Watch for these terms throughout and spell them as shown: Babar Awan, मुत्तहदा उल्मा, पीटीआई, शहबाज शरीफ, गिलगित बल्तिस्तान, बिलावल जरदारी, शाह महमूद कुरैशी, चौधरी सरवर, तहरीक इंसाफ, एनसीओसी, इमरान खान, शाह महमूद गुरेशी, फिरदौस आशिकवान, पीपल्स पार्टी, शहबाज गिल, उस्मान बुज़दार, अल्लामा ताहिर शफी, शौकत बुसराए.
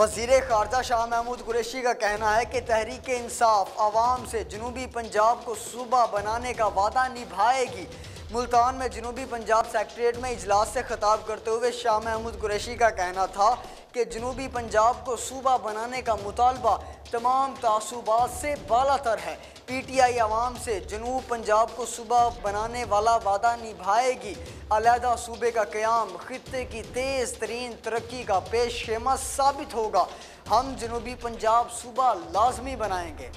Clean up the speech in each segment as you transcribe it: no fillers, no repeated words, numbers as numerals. वज़ीर ख़ारजा शाह महमूद गुरेशी का कहना है कि तहरीक इंसाफ आवाम से जनूबी पंजाब को सूबा बनाने का वादा निभाएगी। मुल्तान में जनूबी पंजाब सेक्रेटेरिएट में इजलास से ख़िताब करते हुए शाह महमूद कुरैशी का कहना था कि जनूबी पंजाब को सूबा बनाने का मुतालबा तमाम तासुबात से बालातर है। पीटीआई आवाम से जनूब पंजाब को सूबा बनाने वाला वादा निभाएगी। अलहदा सूबे का क़याम खित्ते की तेज़ तरीन तरक्की का पेश खेमा साबित होगा। हम जनूबी पंजाब सूबा लाजमी बनाएंगे।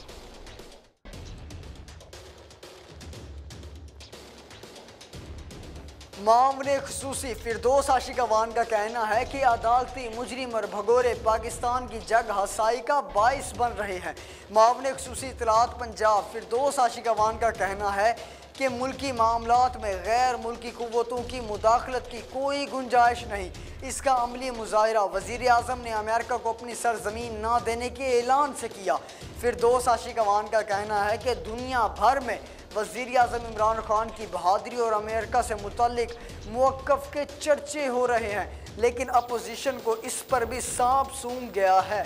मामले खसूसी फिरदौस आशिकवान का कहना है कि अदालती मुजरिम और भगोरे पाकिस्तान की जग हसाई का बाइस बन रहे हैं। मामले खसूसी इतलात पंजाब फिरदौस आशिकवान का कहना है कि मुल्की मामलात में गैर मुल्की कुव्वतों की मुदाखलत की कोई गुंजाइश नहीं। इसका अमली मुजाहरा वज़ीर आज़म ने अमेरिका को अपनी सरजमीन ना देने के ऐलान से किया। फिरदौस आशिकवान का कहना है कि दुनिया भर में वज़ीर आज़म इमरान खान की बहादुरी और अमेरिका से मुतल्लिक मौक़िफ़ के चर्चे हो रहे हैं, लेकिन अपोजिशन को इस पर भी सांप सूंघ गया है।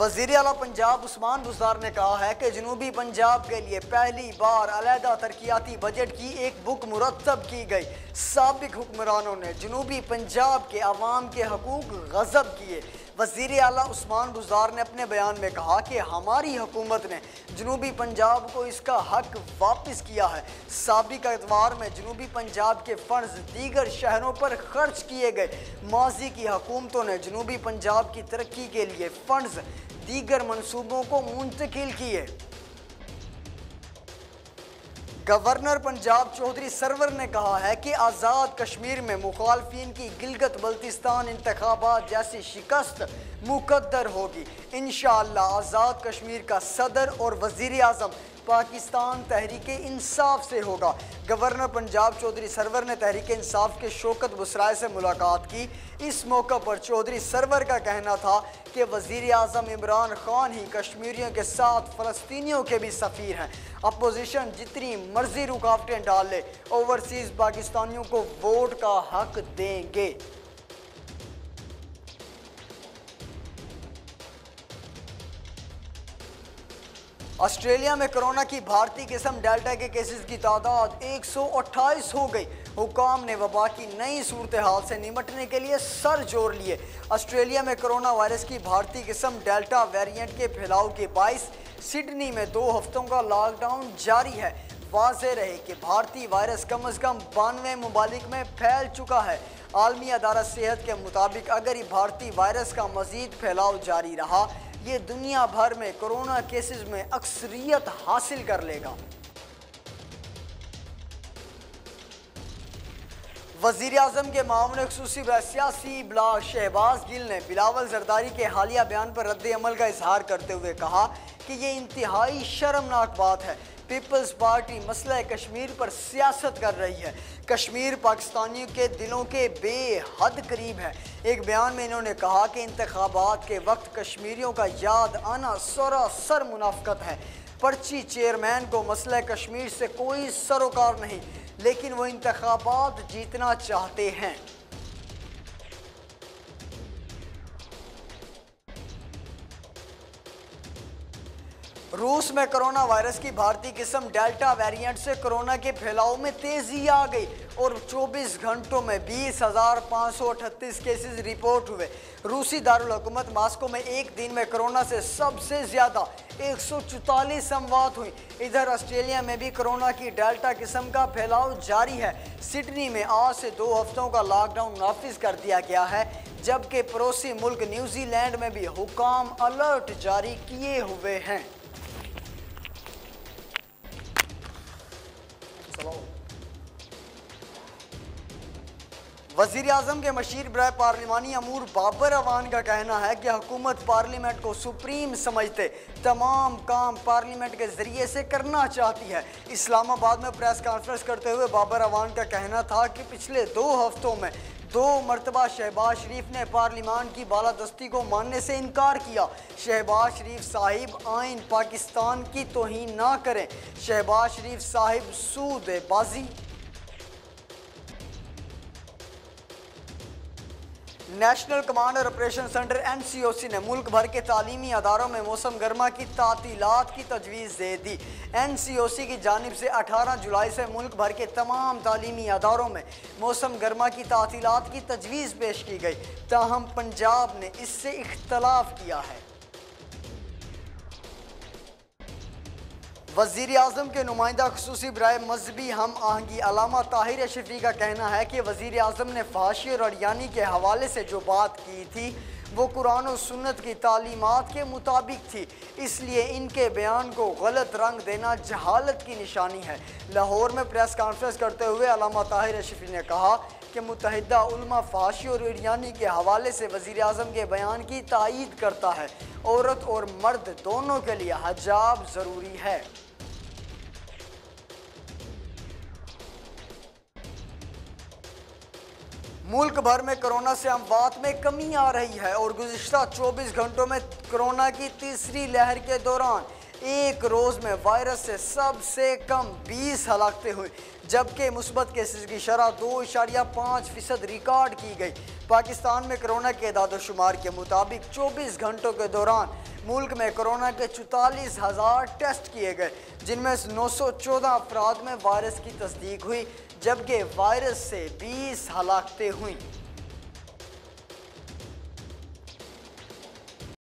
वज़ीर आला पंजाब उस्मान बुज़दार ने कहा है कि जनूबी पंजाब के लिए पहली बार अलहदा तरक्याती बजट की एक बुक मुरतब की गई। साबिक हुक्मरानों ने जनूबी पंजाब के आवाम के हकूक़ गज़ब किए। वज़ीर आला उस्मान बुज़दार ने अपने बयान में कहा कि हमारी हुकूमत ने जनूबी पंजाब को इसका हक वापस किया है। साबिक अदवार में जनूबी पंजाब के फंड्स दीगर शहरों पर खर्च किए गए। माजी की हुकूमतों ने जनूबी पंजाब की तरक्की के लिए फंड्स दीगर मनसूबों को मुंतकिल किए। गवर्नर पंजाब चौधरी सरवर ने कहा है कि आज़ाद कश्मीर में मुखालफीन की गिलगित बल्तिस्तान इंतखाबात जैसी शिकस्त मुकद्दर होगी। इंशाअल्लाह आज़ाद कश्मीर का सदर और वज़ीर आज़म पाकिस्तान तहरीक इंसाफ से होगा। गवर्नर पंजाब चौधरी सरवर ने तहरीक इंसाफ के शौकत बुसराए से मुलाकात की। इस मौके पर चौधरी सरवर का कहना था कि वज़ीर आज़म इमरान खान ही कश्मीरियों के साथ फ़लस्तीनियों के भी सफ़ीर हैं। अपोजिशन जितनी मर्जी रुकावटें डाल ले, ओवरसीज़ पाकिस्तानियों को वोट का हक देंगे। ऑस्ट्रेलिया में कोरोना की भारतीय किस्म डेल्टा के केसेस की तादाद 128 हो गई। हुकाम ने वबा की नई सूरत हाल से निमटने के लिए सर जोड़ लिए। ऑस्ट्रेलिया में कोरोना वायरस की भारतीय किस्म डेल्टा वेरिएंट के फैलाव के बायस सिडनी में 2 हफ्तों का लॉकडाउन जारी है। वाज़ेह रहे कि भारतीय वायरस कम अज़ कम 92 ममालिक में फैल चुका है। आलमी अदारा सेहत के मुताबिक अगर ये भारतीय वायरस का मज़ीद फैलाव जारी रहा, ये दुनिया भर में कोरोना केसेस में अक्सरियत हासिल कर लेगा। वज़ीर आज़म के मामले खसूसी व सियासी ब्लॉग शहबाज गिल ने बिलावल जरदारी के हालिया बयान पर रद्द-ए-अमल का इजहार करते हुए कहा कि ये इंतहाई शर्मनाक बात है। पीपल्स पार्टी मसला कश्मीर पर सियासत कर रही है। कश्मीर पाकिस्तानियों के दिलों के बेहद करीब है। एक बयान में इन्होंने कहा कि इंतखाबात के वक्त कश्मीरियों का याद आना सरासर मुनाफकत है। पर्ची चेयरमैन को मसला कश्मीर से कोई सरोकार नहीं, लेकिन वो इंतखाबात जीतना चाहते हैं। रूस में कोरोना वायरस की भारतीय किस्म डेल्टा वेरिएंट से कोरोना के फैलाव में तेज़ी आ गई और 24 घंटों में 20,538 केसेस रिपोर्ट हुए। रूसी दारुल हुकूमत मास्को में एक दिन में कोरोना से सबसे ज़्यादा 144 अमवात हुई। इधर ऑस्ट्रेलिया में भी कोरोना की डेल्टा किस्म का फैलाव जारी है। सिडनी में आज से 2 हफ्तों का लॉकडाउन नाफिज कर दिया गया है, जबकि पड़ोसी मुल्क न्यूजीलैंड में भी हुकाम अलर्ट जारी किए हुए हैं। वज़ीर आज़म के मशीर बराए पार्लिमानी अमूर बाबर अवान का कहना है कि हुकूमत पार्लियामेंट को सुप्रीम समझते तमाम काम पार्लियामेंट के ज़रिए से करना चाहती है। इस्लामाबाद में प्रेस कॉन्फ्रेंस करते हुए बाबर अवान का कहना था कि पिछले 2 हफ्तों में 2 मरतबा शहबाज शरीफ ने पार्लियामान की बालादस्ती को मानने से इनकार किया। शहबाज शरीफ साहिब आइन पाकिस्तान की तोहीन ना करें। शहबाज शरीफ साहिब सूदेबाजी नेशनल कमांड और ऑपरेशन सेंटर एनसीओसी ने मुल्क भर के तालीमी अदारों में मौसम गर्मा की तातीलात की तजवीज़ दे दी। एनसीओसी की जानिब से 18 जुलाई से मुल्क भर के तमाम तालीमी अदारों में मौसम गर्मा की तातीलात की तजवीज़ पेश की गई, ताहम पंजाब ने इससे इख्तलाफ किया है। वज़ीर आज़म के नुमाइंदा ख़ुसूसी बराए मजहबी हम आहंगी अल्लामा ताहिर शफी का कहना है कि वज़ीर आज़म ने फाशी और अड़ियानी के हवाले से जो बात की थी वो कुरान और सुन्नत की तालीमात के मुताबिक थी, इसलिए इनके बयान को गलत रंग देना जहालत की निशानी है। लाहौर में प्रेस कॉन्फ्रेंस करते हुए अल्लामा ताहिर शफी ने कहा कि मुत्तहदा उल्मा फाशी और अड़ियानी के हवाले से वज़ीर आज़म के बयान की तायीद करता है। औरत और मर्द दोनों के लिए हिजाब ज़रूरी है। मुल्क भर में कोरोना से अमवात में कमी आ रही है और गुज़िश्ता 24 घंटों में कोरोना की तीसरी लहर के दौरान एक रोज़ में वायरस से सबसे कम 20 हलाकतें हुई, जबकि मुस्बत केसेस की शरह 2.5% रिकॉर्ड की गई। पाकिस्तान में कोरोना के दादोशुमार के मुताबिक 24 घंटों के दौरान मुल्क में कोरोना के 44,000 टेस्ट किए गए, जिनमें 914 अफराद में वायरस की तस्दीक हुई, जबकि वायरस से 20 हलाकतें हुईं।